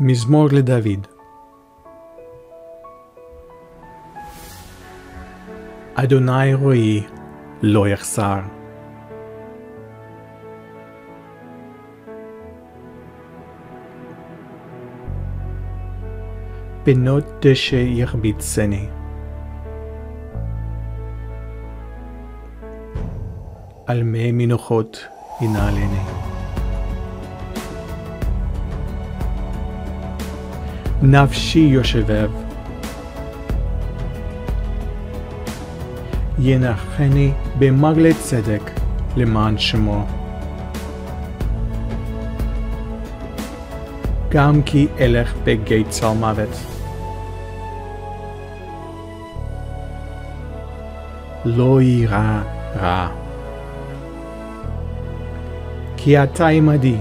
מזמור לדוד. אדוני רואי לא יחסר. בנות דשא ירביצני. על מי מנוחות ינעלני. נפשי יושבב, ינחני במעגלי צדק למען שמו. גם כי אלך בגיא צל מוות, לא יירא רע. כי אתה עמדי,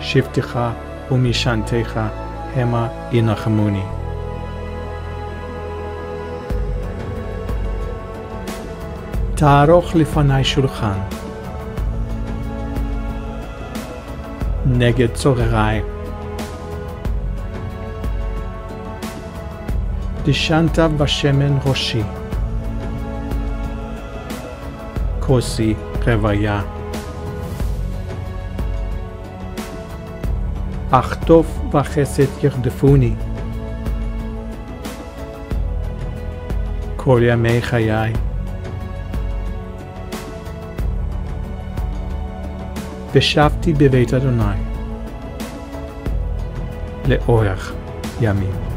שבטך ומשענתך המה ינחמוני. תערוך לפני שולחן נגד צוררי. דשנת בשמן ראשי, כוסי רוויה. אך טוב וחסד ירדפוני כל ימי חיי. ושבתי בבית אדוני לאורך ימים.